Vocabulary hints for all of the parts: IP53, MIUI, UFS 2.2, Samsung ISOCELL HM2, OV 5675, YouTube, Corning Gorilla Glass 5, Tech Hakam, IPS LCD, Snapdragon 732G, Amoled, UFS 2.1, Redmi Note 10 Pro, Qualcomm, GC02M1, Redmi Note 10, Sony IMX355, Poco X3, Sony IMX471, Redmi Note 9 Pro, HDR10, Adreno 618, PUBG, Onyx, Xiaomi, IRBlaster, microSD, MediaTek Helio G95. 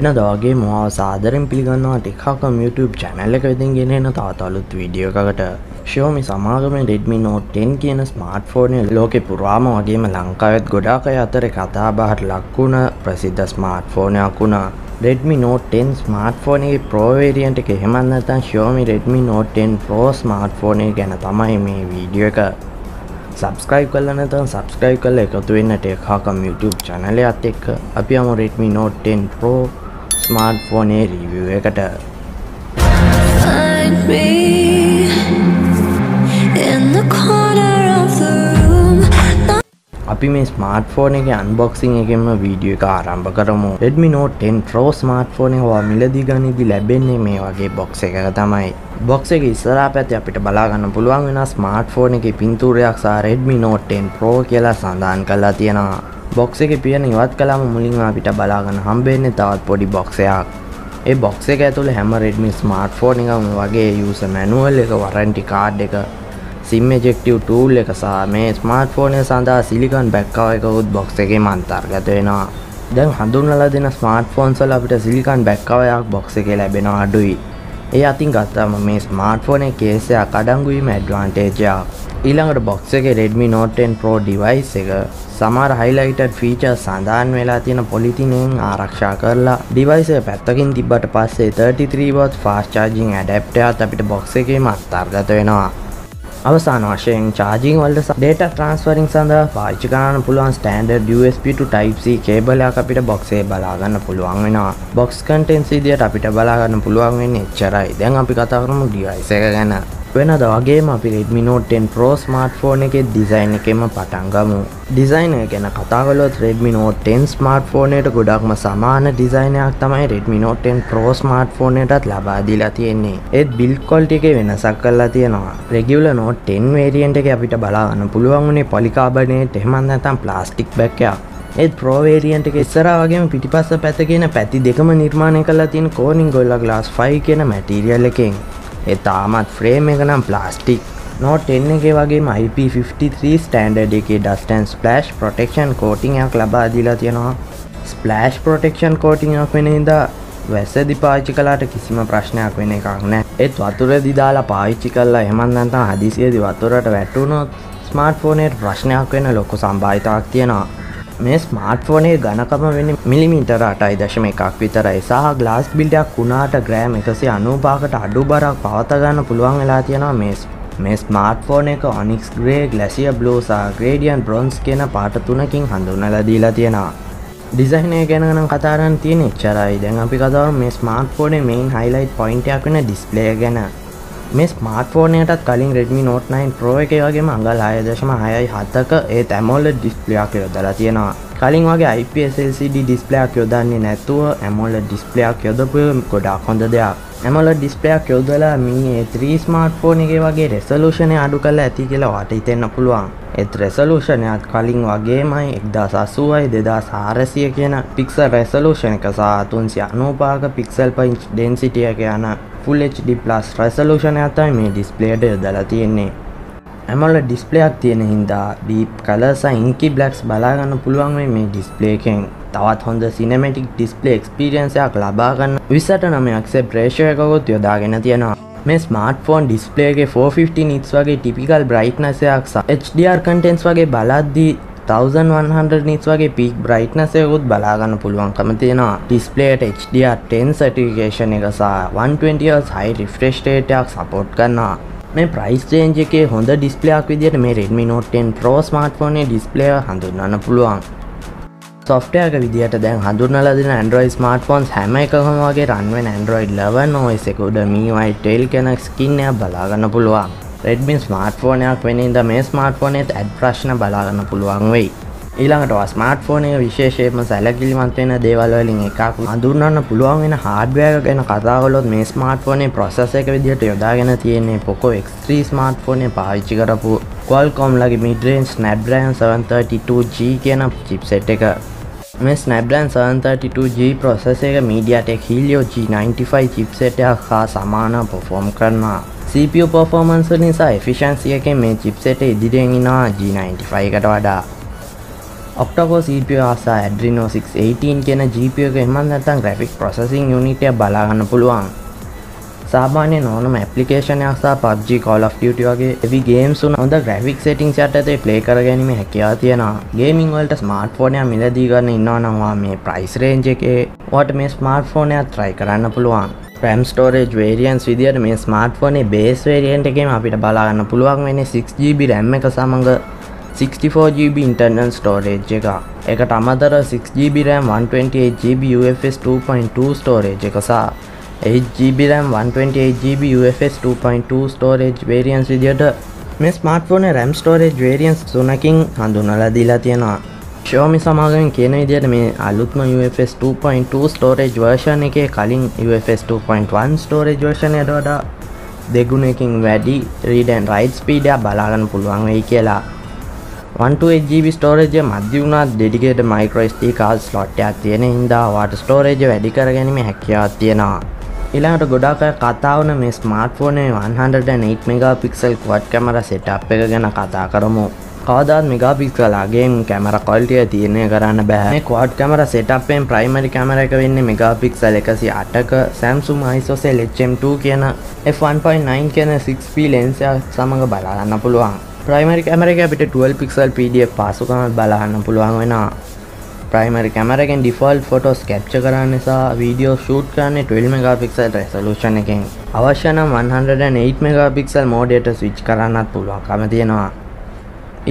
වෙනද වගේම ආසාදරෙන් පිළිගන්නවා ටෙක්හකම් YouTube channel එක ඉදින් ගෙනෙන තවත් අලුත් වීඩියෝ එකකට Xiaomi සමාගමේ Redmi Note 10 කියන smartphone එක ලෝකෙ පුරාම වගේම ලංකාවෙත් ගොඩාක් අය අතර කතාබහට ලක් වුණ ප්‍රසිද්ධ smartphone එකක් වුණා Redmi Note 10 smartphone එකේ Pro variant එක එහෙමත් නැත්නම් Xiaomi Redmi Note 10 Pro smartphone එක ගැන තමයි මේ වීඩියෝ එක. Subscribe කරලා නැත්නම් subscribe කරලා එකතු වෙන්න Tech Hakam YouTube channel එකත් එක්ක අපි යමු Redmi Note 10 Pro smartphone එකේ review එකට. Find me in the corner of the අපි මේ smartphone එකේ unboxing එකෙම video එක ආරම්භ කරමු. Redmi Note 10 Pro smartphone එක ඔයා මිලදී ගනිද්දී ලැබෙන්නේ මේ වගේ box එකක තමයි. Box එකේ ඉස්සරහා පැත්තේ අපිට බලා ගන්න පුළුවන් වෙන smartphone එකේ පින්තූරයක් සහ Redmi Note 10 Pro කියලා සඳහන් කරලා තියෙනවා. Box එකේ පියන ඉවත් කළාම මුලින්ම අපිට බලා ගන්න හම්බෙන්නේ තවත් පොඩි box එකක්. මේ box එක ඇතුලේ හැම Redmi smartphone එකම වගේ user manual එක, warranty card එක SIM ejective tool එක සහ මේ smartphone එක සඳහා silicon back cover එක උත් box එකේම අන්තර්ගත වෙනවා. දැන් හඳුන්වලා දෙන smartphones වල අපිට silicon back cover එකක් box එකේ ලැබෙනවා අඩුයි. ඒ අතින් ගත්තම මේ smartphone එකේ case එක අඩංගු වීම advantage එකක්. ඊළඟට box එකේ Redmi Note 10 Pro device එක සමහර highlighted features සඳහන් වෙලා තියෙන polythene ආරක්ෂා කරලා device එක පැත්තකින් තිබ්බට පස්සේ 33W fast charging adapter එකත් අපිට box එකේම අන්තර්ගත වෙනවා. අවසාන වශයෙන් charging වලට data transferring සඳහා පාවිච්චි කරන්න පුළුවන් standard USB to type C cable එකක් අපිට box එකේ බලා ගන්න පුළුවන් වෙනවා. Box contents විදියට අපිට බලා ගන්න පුළුවන් වෙන්නේ එච්චරයි. දැන් අපි කතා කරමු device එක ගැන. වෙනද වගේම අපි Redmi Note 10 Pro smartphone එකේ design එකෙම පටන් ගමු. Design එක ගැන කතා කළොත් Redmi Note 10 smartphone එකට ගොඩක්ම සමාන design එකක් තමයි Redmi Note 10 Pro smartphone එකටත් ලබා දීලා තියෙන්නේ. ඒත් build quality එකේ වෙනසක් කරලා තියෙනවා. Regular Note 10 variant එකේ අපිට බලා ගන්න පුළුවන් උනේ polycarbonate එහෙම නැත්නම් plastic back එකක්. ඒත් Pro variant එකේ ඉස්සරහා වගේම පිටිපස්ස පැත්ත කියන පැති දෙකම නිර්මාණය කරලා තියෙන Corning Gorilla Glass 5 කියන මැටීරියල් එකෙන්. ඒ තාමත් ෆ්‍රේම් එක නම් ප්ලාස්ටික්. Note 10 එකේ වගේම IP53 ස්ටෑන්ඩඩ් එකේ Dust and Splash Protection coating එකක් ලබා දීලා තියෙනවා. Splash Protection coating එකක් වෙන හින්දා වැස්සදී පාවිච්චි කළාට කිසිම ප්‍රශ්නයක් වෙන එකක් නැහැ. ඒත් වතුරදී දාලා පාවිච්චි කළා එහෙම නැත්නම් හදිසියේදී වතුරට වැටුනොත් smartphone එකට ප්‍රශ්නයක් වෙන ලොකු සම්භාවිතාවක් තියෙනවා. මේ ස්මාර්ට්ෆෝන් එකේ ඝනකම වෙන්නේ මිලිමීටර 8.1ක් විතරයි. සහ ග්ලාස් බිල්ඩයක් වුණාට ග්‍රෑම් 195කට අඩු බරක් පවත ගන්න පුළුවන් වෙලා තියෙනවා මේ ස්මාර්ට්ෆෝන් එක Onyx Grey, Glacier Blue සහ Gradient Bronze කියන පාට තුනකින් හඳුන්වලා දීලා තියෙනවා. ඩිසයින් එක ගැන නම් කතා කරන්න තියෙන්නේ එච්චරයි. දැන් අපි කතා කරමු මේ ස්මාර්ට්ෆෝන් එකේ main highlight point එකක් වෙන display එක ගැන. මේ smartphone එකටත් කලින් Redmi Note 9 Pro එකේ වගේම අඟල් 6.67ක ඒත් Amoled display එකක් යොදලා තියෙනවා. කලින් වගේ IPS LCD display එකක් යොදන්නේ නැතුව Amoled display එකක් යොදපු ගොඩාක් හොඳ දෙයක්. Amoled display එකක් යොදලා මේ A3 smartphone එකේ වගේ resolution එක අඩු කරලා ඇති කියලා වාට හිතෙන්න පුළුවන්. ඒත් resolution එකත් කලින් වගේමයි 1080i 2400 කියන pixel resolution එක සහ 395ක pixel per inch density එක යන Full HD Plus resolution එකක් තමයි මේ display එකට යොදලා තියෙන්නේ. AMOLED display එකක් තියෙන හින්දා deep colors and inky blacks බලා ගන්න පුළුවන් මේ display එකෙන්. තවත් හොඳ cinematic display experience එකක් ලබා ගන්න 29x ratio එකකුත් යොදාගෙන තියෙනවා. මේ smartphone display එකේ 450 nits වගේ typical brightness එකක් සහ HDR contents වගේ බලද්දී 1100 nits වගේ peak brightness එකකුත් බලා ගන්න පුළුවන්කම තියෙනවා. Display එකට HDR10 certification එක සහ 120Hz high refresh rate එකක් support කරනවා. මේ price range එකේ හොඳ display එකක් විදියට මේ Redmi Note 10 Pro smartphone එකේ display එක හඳුන්වන්න පුළුවන්. software එක විදියට දැන් හඳුන්වලා දෙන Android smartphones හැම එකකම වගේ run වෙන Android 11 OS එක උඩ MIUI 12 කියන skin එක බලා ගන්න පුළුවන්. Redmi smartphone එකක් වෙන ඉඳ මේ smartphone එකත් ad ප්‍රශ්න බලා ගන්න පුළුවන් වෙයි. ඊළඟට ඔය smartphone එක විශේෂයෙන්ම සැලකිලිමත් වෙන දේවල් වලින් එකක් හඳුන්වන්න පුළුවන් වෙන hardware එක ගැන කතා කළොත් මේ smartphone එකේ processor එක විදිහට යොදාගෙන තියෙන්නේ Poco X3 smartphone එක පාවිච්චි කරපු Qualcomm ලගේ mid-range Snapdragon 732G කියන chipset එක. මේ Snapdragon 732G processor එක MediaTek Helio G95 chipset එකක් හා සමානව perform කරනවා. CPU performance නිසා efficiency එකෙන් මේ chipset එක ඉදිරියෙන් යනවා G95 එකට වඩා. octa-core CPU asa Adreno 618 කියන GPU එක එහෙම නැත්නම් graphic processing unit එක බලා ගන්න පුළුවන්. සාමාන්‍යයෙන් ඕනම application එකක් සා PUBG Call of Duty වගේ heavy games උන හොඳ graphic settings යටතේ play කර ගැනීම හැකියාව තියෙනවා. Gaming වලට smartphone එක මිලදී ගන්න ඉන්නවා නම් ඔයා මේ price range එකේ ඔයාට මේ smartphone එක try කරන්න පුළුවන්. RAM storage variants විදියට මේ smartphone එකේ base variant එකේම අපිට බලා ගන්න පුළුවන් වෙන්නේ 6GB RAM එක සමග 64GB internal storage එක. ඒකට අමතරව 6GB RAM 128GB UFS 2.2 storage එක සහ 8GB RAM 128GB UFS 2.2 storage variants විදියට මේ smartphone එකේ RAM storage variants තුනකින් හඳුන්වලා දීලා තියෙනවා. Xiaomi සමාගමෙන් කියන විදිහට මේ අලුත්ම UFS 2.2 storage version එකේ කලින් UFS 2.1 storage version එකට වඩා දෙගුණයකින් වැඩි read and write speed එක බලා ගන්න පුළුවන් වෙයි කියලා. 128GB storage එක මැදි වුණත් dedicated microSD card slot එකක් තියෙන හින්දා ඔයාට storage වැඩි කරගැනීමේ හැකියාවක් තියෙනවා. ඊළඟට ගොඩාක් අය කතා වුණ මේ smartphone එකේ 108 megapixel quad camera setup එක ගැන කතා කරමු. කවදාත් මෙගාපික්සල් අගේම කැමරා ක්වොලිටිය තීරණය කරන්න බෑ. මේ quad camera setup එකෙන් primary camera එක වෙන්නේ මෙගාපික්සල් 108ක Samsung ISOCELL HM2 කියන f1.9 කියන 6p lens එක සමග බලා ගන්න පුළුවන්. primary camera එක අපිට 12 pixel PDF පාසුකමක් බලා ගන්න පුළුවන් වෙනවා. primary camera එකෙන් default photos capture කරන්න නිසා video shoot කරන්නේ 12 megapixel resolution එකෙන්. අවශ්‍ය නම් 108 megapixel mode එකට switch කරන්නත් පුළුවන්කම තියෙනවා.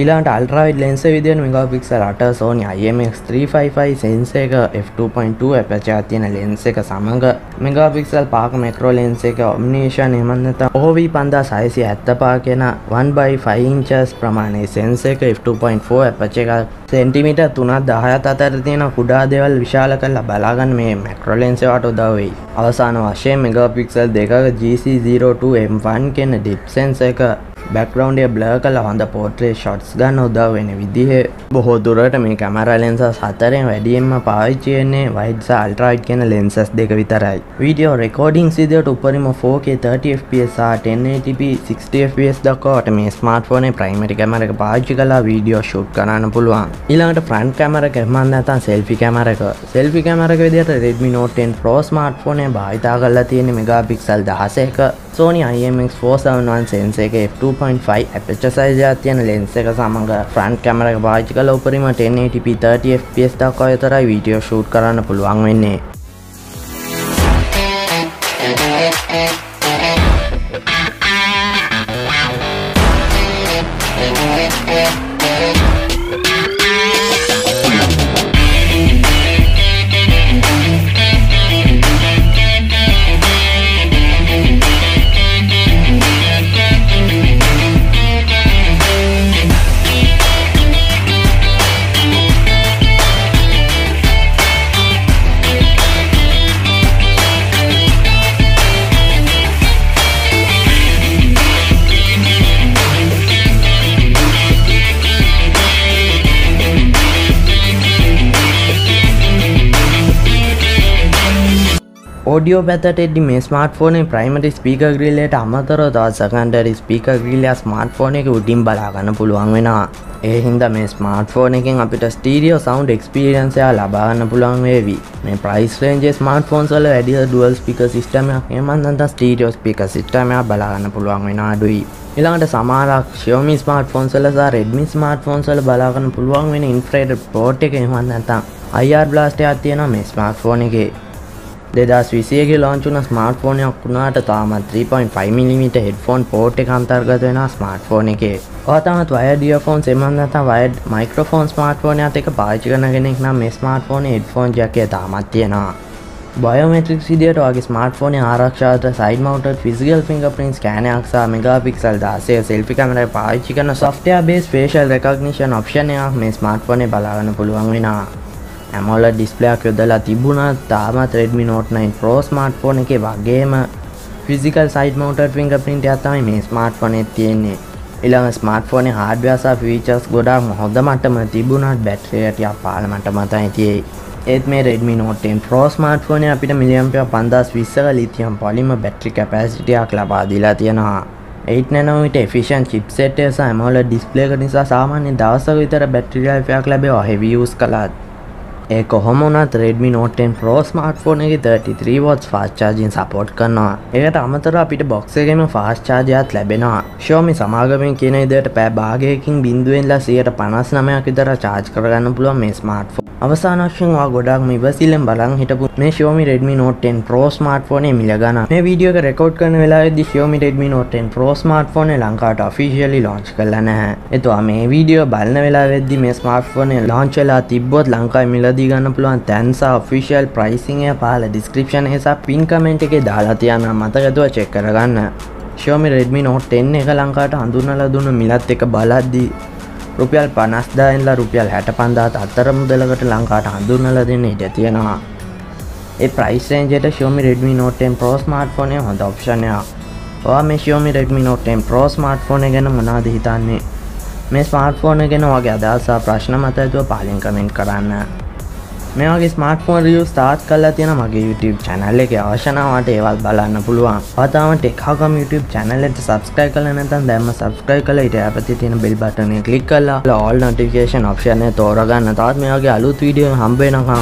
ඊළඟට අල්ට්‍රා වයිඩ් ලෙන්ස් එක විදියට මෙගාපික්සල් 8 Sony IMX355 sensor එක f2.2 aperture එක තියෙන ලෙන්ස් එක සමග මෙගාපික්සල් 5ක මැක්‍රෝ ලෙන්ස් එක ඔම්නිෂන් එහෙම නැත්නම් OV 5675 කියන 1/5 inches ප්‍රමාණයේ sensor එක f2.4 aperture එක සෙන්ටිමීටර් 3.17 අතර තියෙන කුඩා දේවල් විශාල කරලා බලා ගන්න මේ මැක්‍රෝ ලෙන්ස් එකට උදව් වෙයි. අවසාන වශයෙන් මෙගාපික්සල් 2ක GC02M1 කියන depth sensor එක background එක blur කරලා හොඳ portrait shots ගන්න උදව් වෙන විදිහේ බොහෝ දුරට මේ කැමරා lenses හතරෙන් වැඩියෙන්ම පාවිච්චි වෙන්නේ wide සහ ultra wide කියන lenses දෙක විතරයි. video recording විදියට උපරිම 4K 30fps සහ 1080p 60fps දක්වා මේ smartphone එකේ primary camera එක පාවිච්චි කරලා video shoot කරන්න පුළුවන්. ඊළඟට front camera එක එහෙම නැත්නම් selfie camera එක. selfie camera එක විදියට Redmi Note 10 Pro smartphone එක භාවිතා කරලා තියෙන megapixel 16ක Sony IMX471 sensor එක f2.5 aperture size එකක් තියෙන lens එක සමග front camera එක භාවිතා කරලා උපරිම 1080p 30fps දක්වා විතරයි video shoot කරන්න පුළුවන් වෙන්නේ. audio පැත්තටදී මේ smartphone එකේ primary speaker grill එකට අමතරව තවත් secondary speaker grill එක smartphone එකේ උඩින් බලා ගන්න පුළුවන් වෙනවා. ඒ හින්දා මේ smartphone එකෙන් අපිට stereo sound experience එක ලබා ගන්න පුළුවන් වේවි. මේ price range smartphones වල වැඩි dual speaker system එකක් එහෙම නැත්නම් stereo speaker system එකක් බලා ගන්න පුළුවන් වෙනවා අඩුයි. ඊළඟට සමහර Xiaomi smartphones වල සහ Redmi smartphones වල බලා ගන්න පුළුවන් වෙන infrared port එක එහෙම නැත්නම් IR blast එකක් තියෙනවා මේ smartphone එකේ. 2021 එකේ launch වුණ smartphone එකක් වුණාට තාමත් 3.5mm headphone port එක අන්තර්ගත වෙන smartphone එකේ. ඔයා තාමත් wired earphones එහෙම නැත්නම් wired microphone smartphone එකත් එක පාවිච්චි කරන කෙනෙක් නම් මේ smartphone එකේ headphone jack එක තාමත් තියෙනවා. biometric විදියට ඔයාගේ smartphone එකේ ආරක්ෂාවට side mounted physical fingerprint scanner එකක් සහ megapixel 16 selfie camera එක පාවිච්චි කරන software based facial recognition option එකක් මේ smartphone එකේ බලා ගන්න පුළුවන් වෙනවා. Amoled display එකක් යොදලා තිබුණත් තාමත් Redmi Note 9 Pro smartphone එකේ වගේම physical side mounted fingerprint එකක් තමයි මේ smartphone එකේ තියෙන්නේ. ඊළඟ smartphone එකේ hardware සහ features ගොඩාක් හොඳ මට්ටම තිබුණත් battery එක ටිකක් පාළ මට්ටම තමයි තියෙයි. ඒත් මේ Redmi Note 10 Pro smartphone එක අපිට mAh 5020ක lithium polymer battery capacity එකක් ලබා දීලා තියෙනවා. 8nm efficient chipset එක සහ AMOLED display එක නිසා සාමාන්‍ය දවසක විතර බැටරි life ලැබෙව heavy use කළාත්. ඒ කොහොම වුණත් Redmi Note 10 Pro smartphone එකේ 33 watts fast charging support කරනවා. ඒකට අමතරව අපිට box එකේම fast charger එකක් ලැබෙනවා. Xiaomi සමාගමෙන් කියන විදිහට පැය භාගයකින් 0.59% විතර charge කරගන්න පුළුවන් මේ smartphone. අවසාන වශයෙන් ඔයා ගොඩාක් මේ ඉවසිල්ලෙන් බලන් හිටපු මේ Xiaomi Redmi Note 10 Pro smartphone එක මිල ගන්න. මේ වීඩියෝ එක රෙකෝඩ් කරන වෙලාවේදී Xiaomi Redmi Note 10 Pro smartphone එක ලංකාවට officially launch කරලා නැහැ. ඒතකොට මේ වීඩියෝ බලන වෙලාවේදී මේ smartphone එක launch වෙලා තිබ්බොත් ලංකාවේ මිලදී ගන්න පුළුවන් තැන් සහ official pricing එක පහල description එකේ සහ pin comment එකේ දාලා තියනවා මතකදෝ check කරගන්න. Xiaomi Redmi Note 10 එක ලංකාවට හඳුන්වලා දුන්න මිලත් එක බලද්දී රුපියල් 50000 ලා රුපියල් 65000 අතර මුදලකට ලංකාවට හඳුන්වලා දෙන්න ඉඩ තියෙනවා. ඒ price range එකට Xiaomi Redmi Note 10 Pro smartphone එක හොඳ option එකක්. ඔයා මේ Xiaomi Redmi Note 10 Pro smartphone එක ගැන මොනවද හිතන්නේ? මේ smartphone එක ගැන ඔයාගේ අදහස් සහ ප්‍රශ්න මතයතුව පහලින් comment කරන්න. මේ වගේ smartphone reviews start කරලා තියෙන මගේ YouTube channel එකේ අවශ්‍ය නම් ඔයාට ඒවත් බලන්න පුළුවන්. ඔයාම Tech Hakam YouTube channel එකට subscribe කරලා නැත්නම් දැන්ම subscribe කරලා ඊට යටපතේ තියෙන bell button එක click කරලා all notification option එක තෝරගන්න. තාත් මේ වගේ අලුත් video හම්බ වෙනකම්